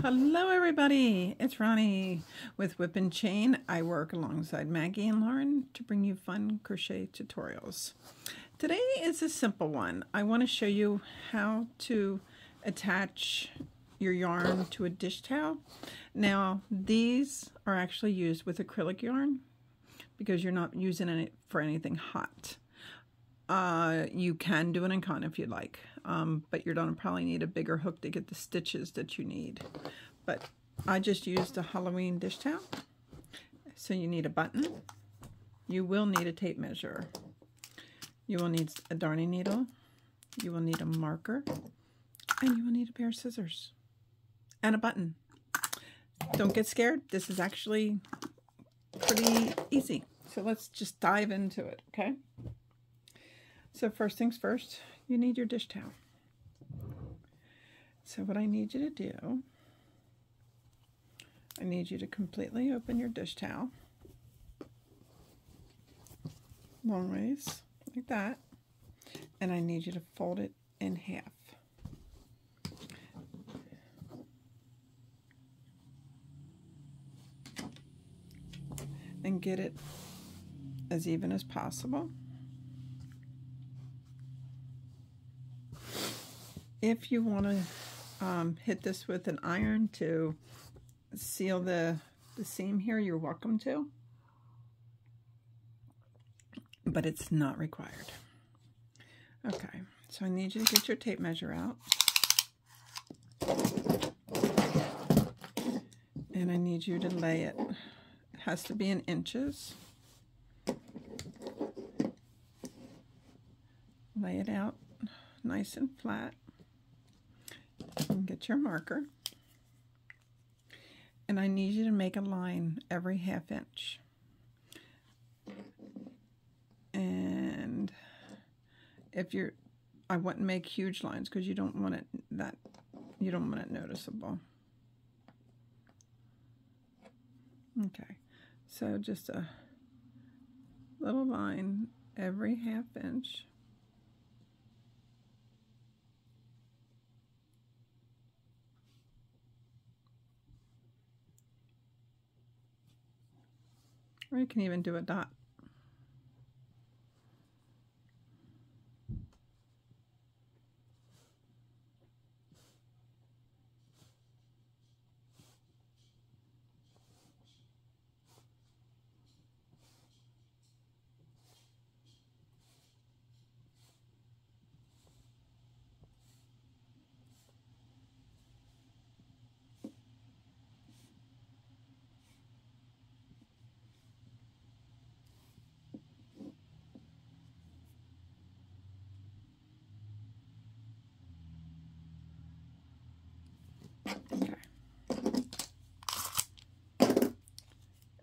Hello everybody, it's Ronnie with Whip and Chain. I work alongside Maggie and Lauren to bring you fun crochet tutorials. Today is a simple one. I want to show you how to attach your yarn to a dish towel. Now these are actually used with acrylic yarn because you're not using it for anything hot. You can do an encon if you'd like, but you're gonna probably need a bigger hook to get the stitches that you need. But I just used a Halloween dish towel. So you need a button. You will need a tape measure. You will need a darning needle. You will need a marker, and you will need a pair of scissors and a button. Don't get scared. This is actually pretty easy. So let's just dive into it, okay? So first things first, you need your dish towel. So what I need you to do, I need you to completely open your dish towel, long ways, like that, and I need you to fold it in half. And get it as even as possible. If you want to hit this with an iron to seal the seam here, you're welcome to, but it's not required. Okay, so I need you to get your tape measure out, and I need you to lay it. It has to be in inches. Lay it out nice and flat. And get your marker, and I need you to make a line every half inch, and if you're, I wouldn't make huge lines because you don't want it noticeable. Okay, so just a little line every half inch. Or you can even do a dot.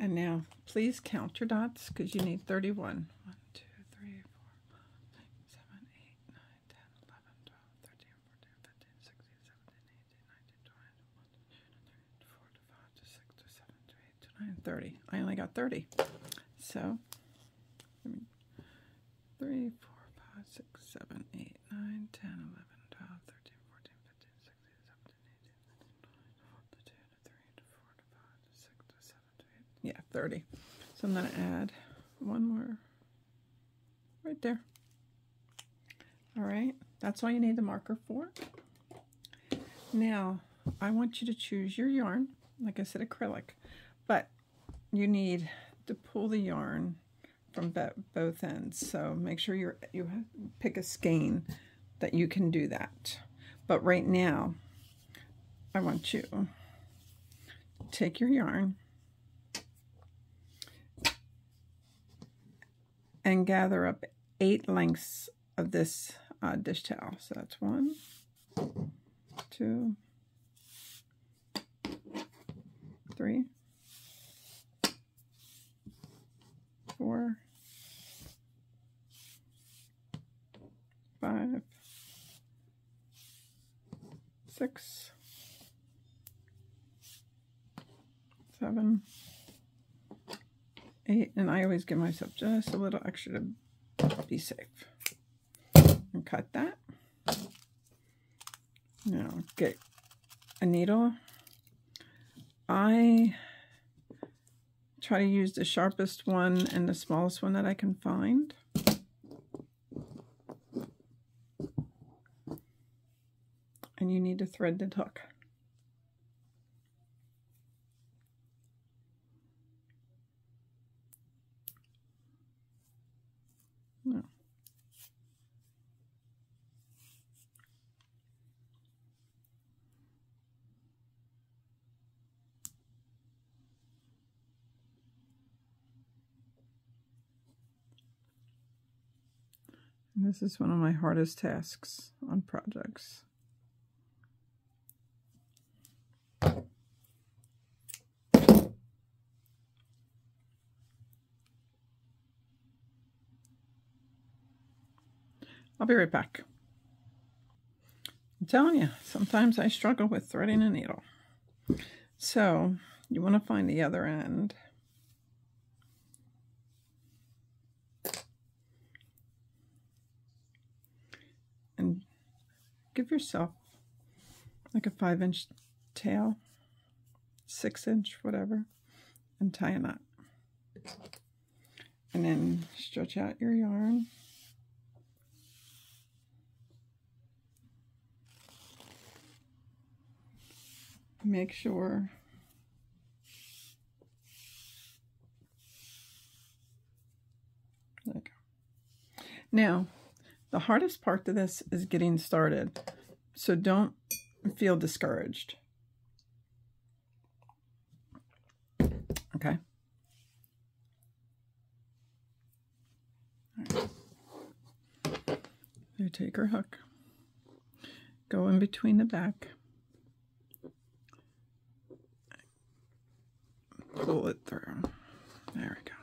And now, please count your dots, because you need 31. 1, 2, 3, 4, 5, 6, 7, 8, 9, 10, 11, 12, 13, 14, 15, 16, 17, 18, 19, 20, 21, 22, 23, 24, 25, 26, 27, 28, 29, 30. I only got 30. So, 3, 4, 5, 6, 7, 8, 9, 10, 11, 12, 13. Yeah, 30. So I'm going to add one more right there. All right, that's all you need the marker for. Now, I want you to choose your yarn, like I said, acrylic, but you need to pull the yarn from both ends. So make sure you pick a skein that you can do that. But right now, I want you to take your yarn and gather up 8 lengths of this dish towel. So that's 1, 2, 3, 4, 5, 6, 7, 8, and I always give myself just a little extra to be safe. And cut that. Now get a needle I try to use the sharpest one and the smallest one that I can find. And you need to thread the hook. No. And this is one of my hardest tasks on projects. I'll be right back. I'm telling you, sometimes I struggle with threading a needle. So you want to find the other end. And give yourself like a 5-inch tail, 6-inch, whatever, and tie a knot. And then stretch out your yarn. Make sure there you go. Now the hardest part to this is getting started, so don't feel discouraged. Okay. All right. So take your hook, go in between the back, pull it through. There we go.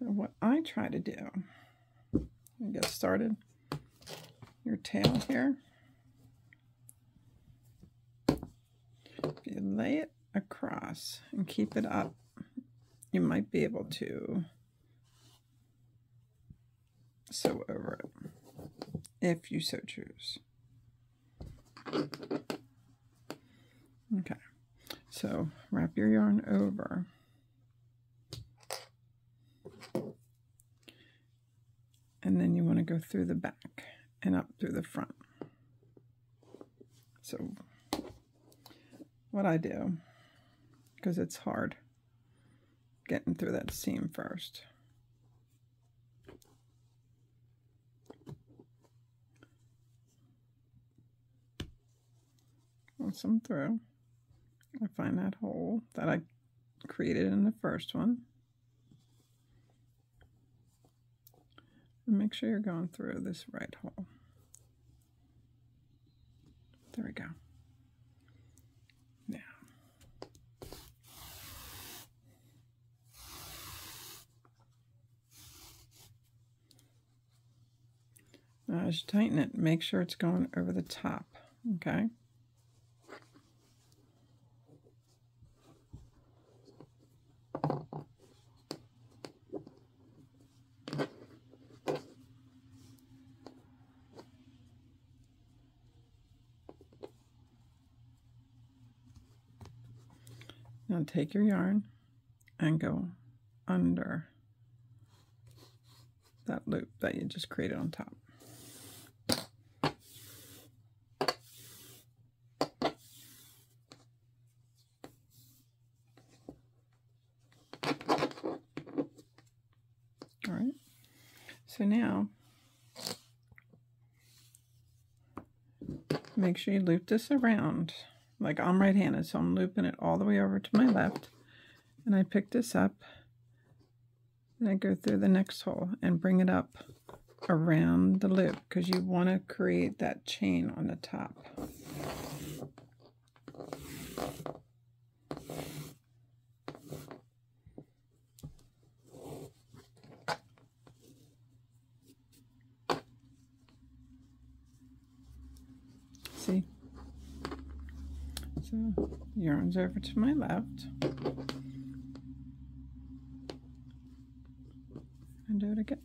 So what I try to do, and get started. Your tail here. If you lay it across and keep it up, you might be able to sew over it if you so choose. Okay, so wrap your yarn over. And then you want to go through the back and up through the front. So what I do, because it's hard getting through that seam first, once I'm through, I find that hole that I created in the first one, and make sure you're going through this right hole. There we go. Now, as you tighten it, make sure it's going over the top, okay? Now take your yarn and go under that loop that you just created on top. All right, so now make sure you loop this around. Like, I'm right-handed, so I'm looping it all the way over to my left, and I pick this up, and I go through the next hole and bring it up around the loop, because you want to create that chain on the top. see. So yarn's over to my left and do it again.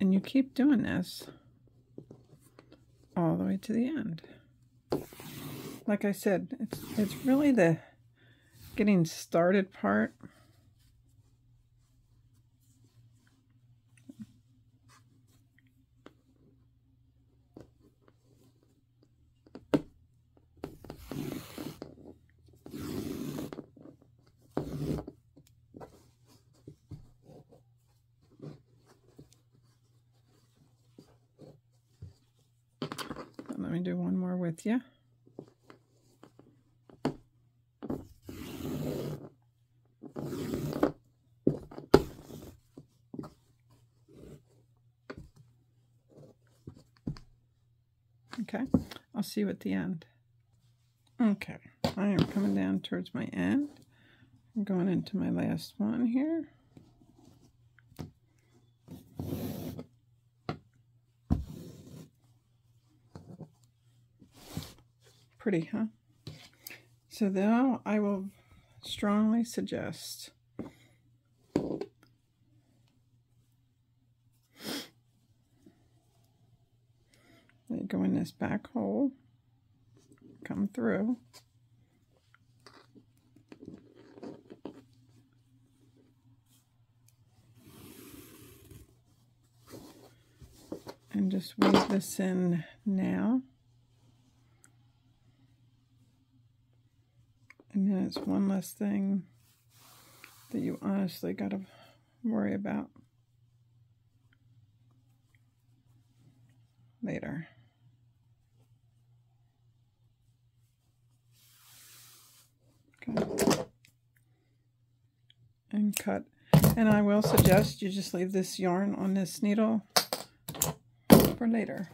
And you keep doing this all the way to the end. Like I said, it's really the getting started part. Let me do one more with you. Okay, I'll see you at the end. Okay, I am coming down towards my end. I'm going into my last one here. Pretty, huh? So now I will strongly suggest that you go in this back hole, come through, and just weave this in now. And then it's one less thing that you honestly got to worry about later. Okay. And cut. And I will suggest you just leave this yarn on this needle for later.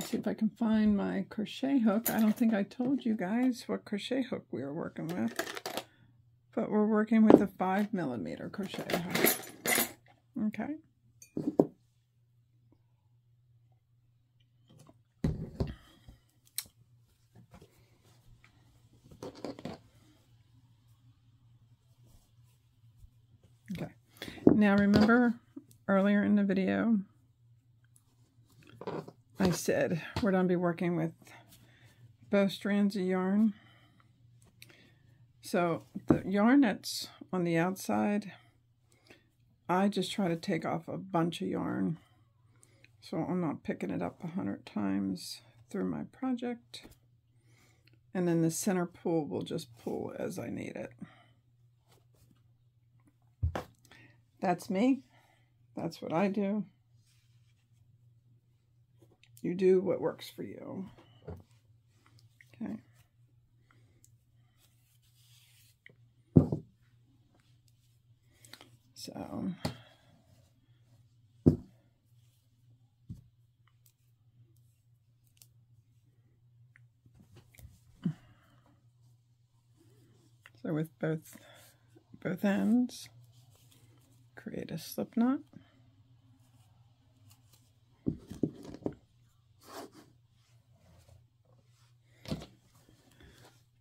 See if I can find my crochet hook. I don't think I told you guys what crochet hook we were working with, but we're working with a 5mm crochet hook. Okay. Okay. Now remember earlier in the video, I said we're going to be working with both strands of yarn. So the yarn that's on the outside, I just try to take off a bunch of yarn so I'm not picking it up 100 times through my project. And then the center pull will just pull as I need it. That's me. That's what I do. You do what works for you. Okay. So with both ends, create a slip knot.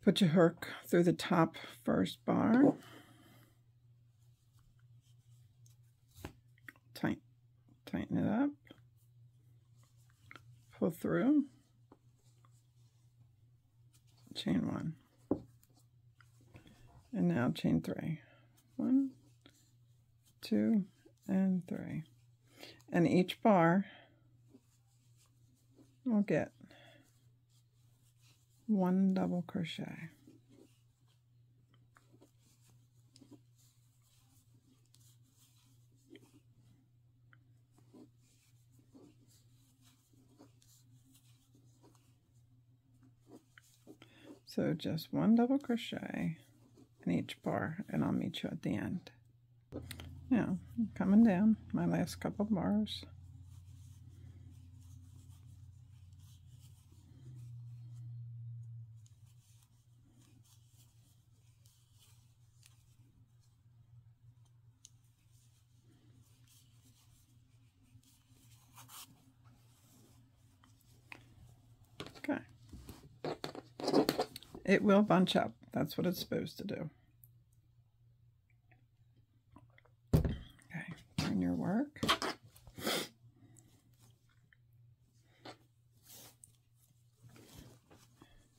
Put your hook through the top first bar, tighten it up, pull through, chain one, and now chain three. 1, 2, and 3. And each bar will get 1 double crochet. So just 1 double crochet in each bar, and I'll meet you at the end. Now, I'm coming down my last couple bars. It will bunch up. That's what it's supposed to do. Okay, turn your work.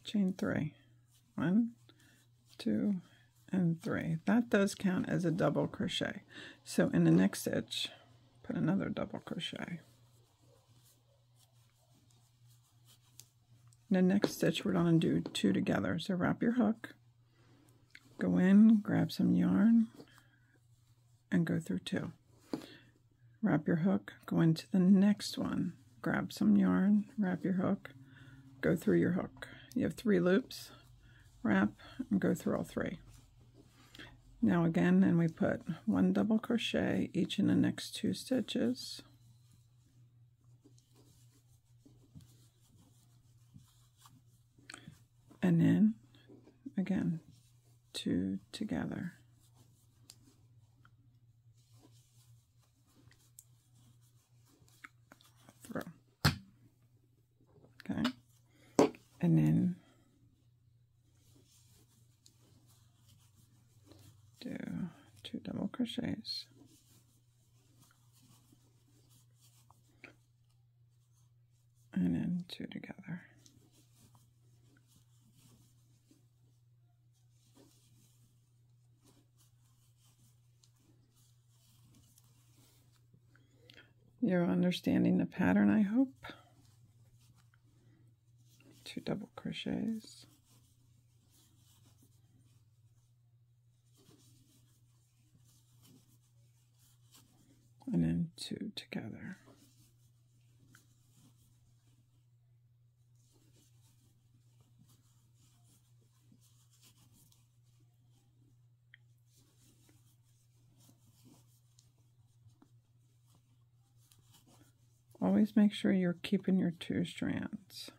Chain 3. 1, 2, and 3. That does count as a double crochet. So in the next stitch, put another double crochet. In the next stitch, we're going to do 2 together. So wrap your hook, go in, grab some yarn, and go through 2. Wrap your hook, go into the next one, grab some yarn, wrap your hook, go through your hook. You have 3 loops, wrap, and go through all 3. Now again, then we put 1 double crochet each in the next 2 stitches. And then, again, 2 together. Through. Okay. And then do 2 double crochets. And then 2 together. You're understanding the pattern, I hope. 2 double crochets. And then 2 together. Always make sure you're keeping your 2 strands.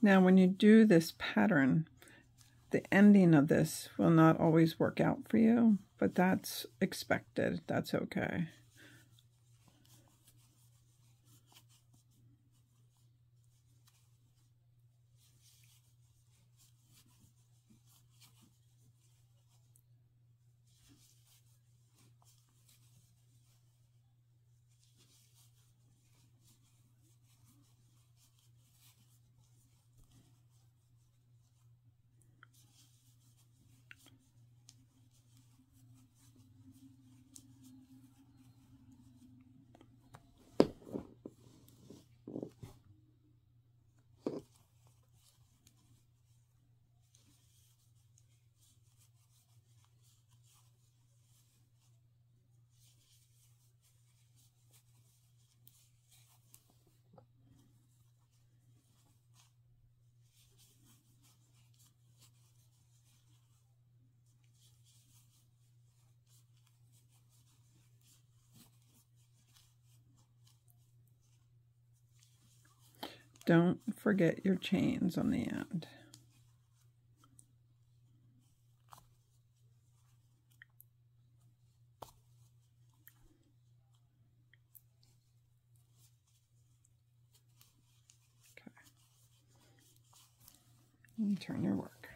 Now, when you do this pattern, the ending of this will not always work out for you, but that's expected. That's okay. Don't forget your chains on the end. Okay. And turn your work.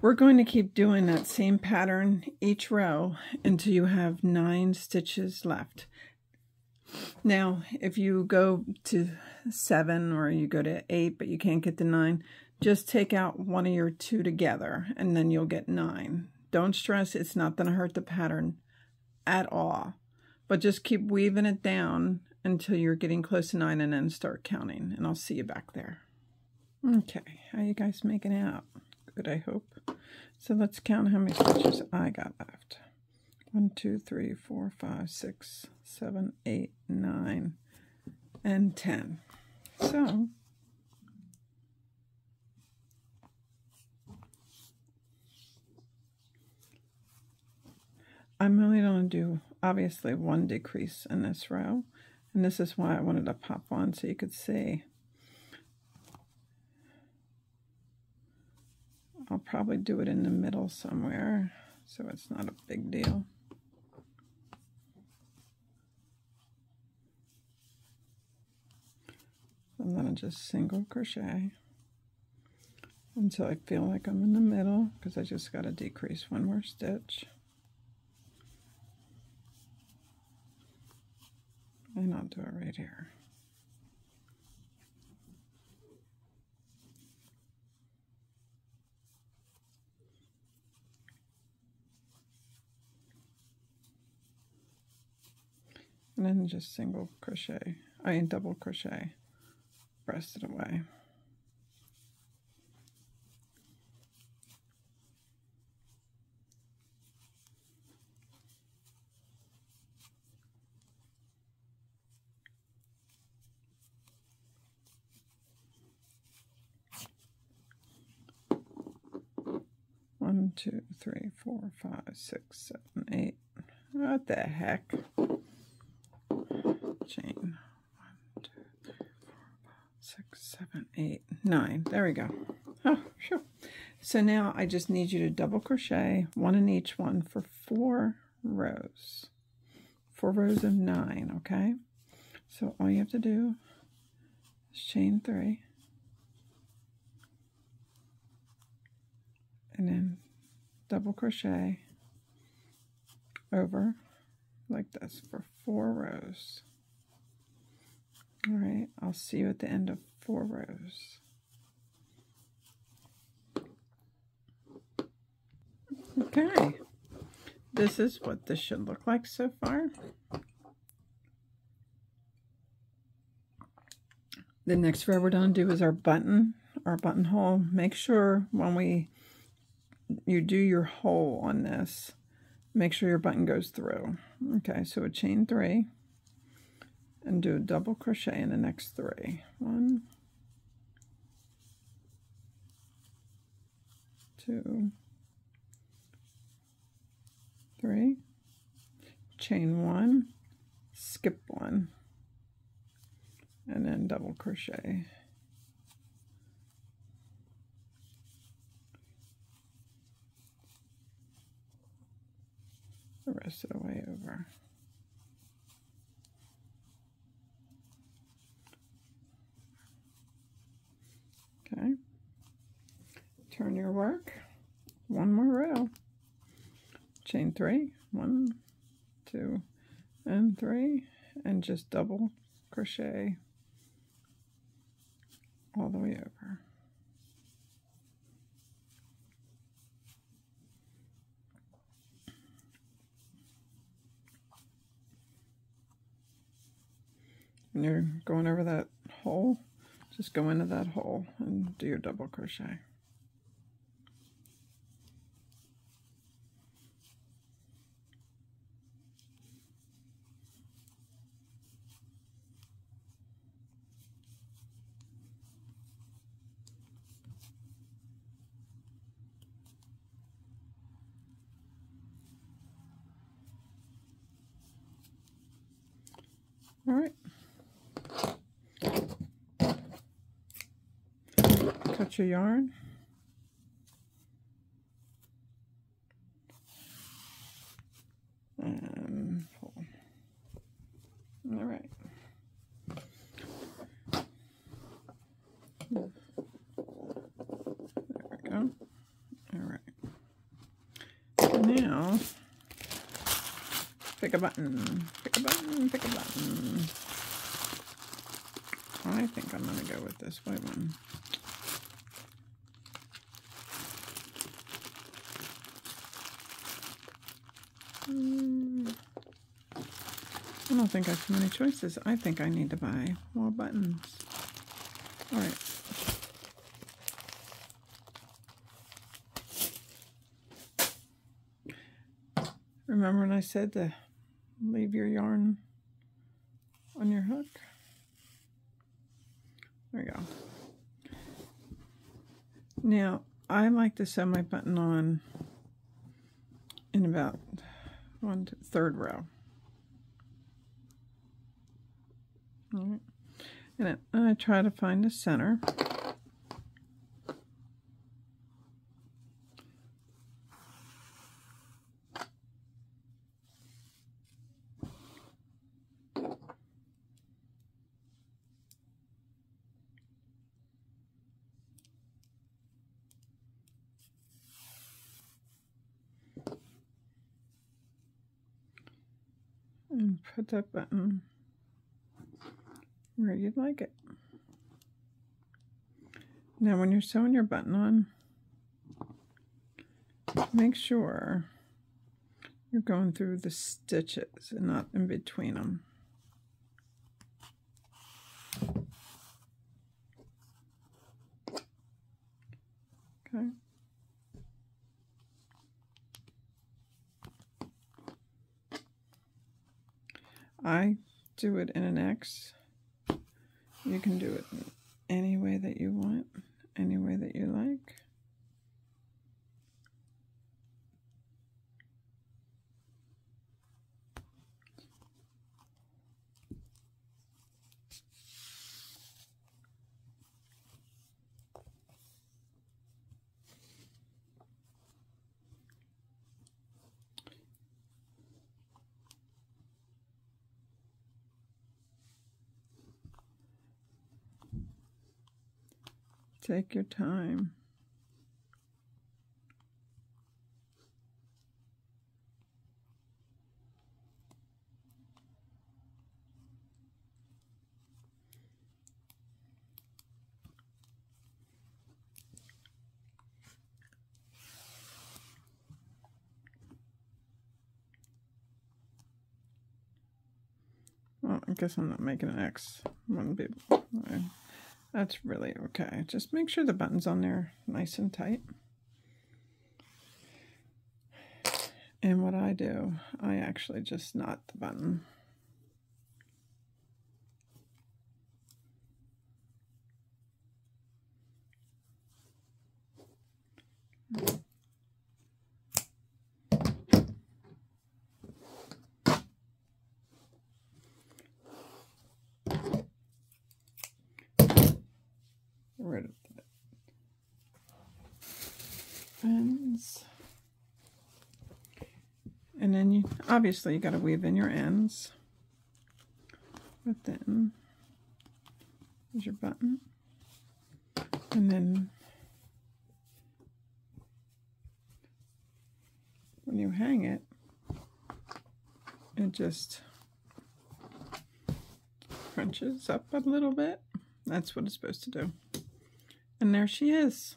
We're going to keep doing that same pattern each row until you have 9 stitches left. Now, if you go to 7 or you go to 8, but you can't get to 9, just take out one of your 2 together, and then you'll get 9. Don't stress. It's not going to hurt the pattern at all. But just keep weaving it down until you're getting close to 9, and then start counting. And I'll see you back there. Okay. How you guys making out? Good, I hope. So let's count how many stitches I got left. 1, 2, 3, 4, 5, 6, 7, 8, 9, and 10. So I'm only going to do obviously 1 decrease in this row, and this is why I wanted to pop on so you could see. I'll probably do it in the middle somewhere, so it's not a big deal. and just single crochet until I feel like I'm in the middle, because I just got to decrease one more stitch. And I'll do it right here. And then just single crochet, I mean double crochet, breast it away. One, two, three, four, five, six, seven, eight. What the heck? Chain. 1, 2, 3, 4, 5, 6, 7, 8, 9. There we go. Oh, sure. So now I just need you to double crochet one in each one for 4 rows. 4 rows of 9, okay? So all you have to do is chain 3 and then double crochet over like this for 4 rows. All right, I'll see you at the end of 4 rows. Okay, this is what this should look like so far. The next row we're going to do is our button, our buttonhole. Make sure when you do your hole on this, make sure your button goes through. Okay, so a chain 3. And do a double crochet in the next 3. 1, 2, 3. Chain 1, skip 1, and then double crochet. The rest of the way over. Okay, turn your work, 1 more row, chain 3, 1, 2, and 3, and just double crochet all the way over. And you're going over that hole. Just go into that hole and do your double crochet. All right. Cut your yarn, and pull. All right. There we go. All right. So now, pick a button, pick a button, pick a button. I think I'm going to go with this white one. I don't think I have too many choices. I think I need to buy more buttons. All right. Remember when I said to leave your yarn on your hook? There we go. Now, I like to sew my button on in about 3rd row. All right. And I try to find the center. and put that button where you'd like it. Now when you're sewing your button on, make sure you're going through the stitches and not in between them. Okay. I do it in an X. You can do it any way that you want, any way that you like. Take your time. Well, I guess I'm not making an X. Wouldn't be. That's really okay. Just make sure the button's on there nice and tight. And what I do, I actually just knot the button. Rid of the ends, and then you obviously you got to weave in your ends, but then there's your button, and then when you hang it, it just crunches up a little bit. That's what it's supposed to do. And there she is.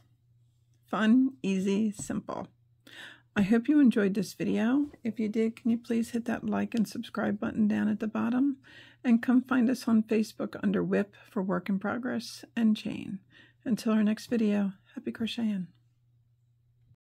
Fun, easy, simple. I hope you enjoyed this video. If you did, can you please hit that like and subscribe button down at the bottom? And come find us on Facebook under Whip for Work in Progress and Chain. Until our next video, happy crocheting.